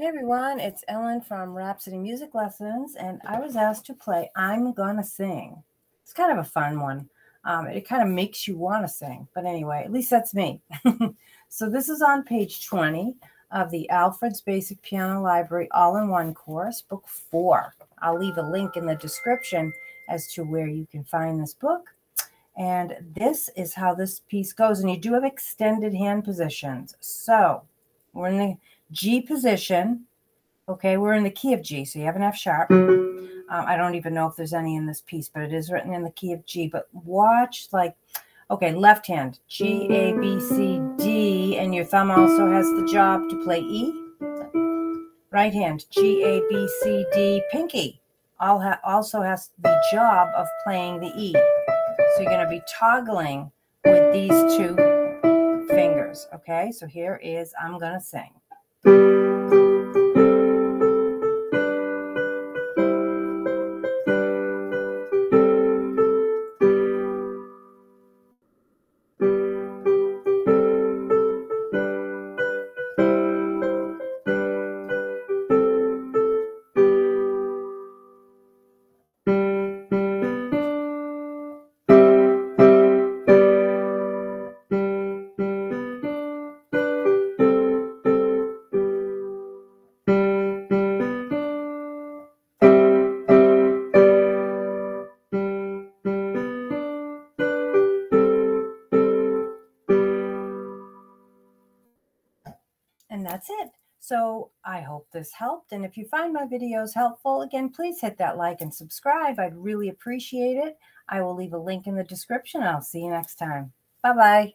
Hey everyone, it's Ellen from Rhapsody Music Lessons, and I was asked to play I'm Gonna Sing. It's kind of a fun one. It kind of makes you want to sing, but anyway, at least that's me. So this is on page 20 of the Alfred's Basic Piano Library All-in-One Course, Book 4. I'll leave a link in the description as to where you can find this book. And this is how this piece goes, and you do have extended hand positions. So we're in the G position. Okay, we're in the key of G, so you have an F sharp. I don't even know if there's any in this piece, but it is written in the key of G. But watch, like, okay, left hand, G, A, B, C, D, and your thumb also has the job to play E. Right hand, G, A, B, C, D, pinky, also has the job of playing the E. So you're going to be toggling with these two fingers, okay? So here is I'm Gonna Sing. And that's it. So I hope this helped. And if you find my videos helpful, again, please hit that like and subscribe. I'd really appreciate it. I will leave a link in the description. I'll see you next time. Bye-bye.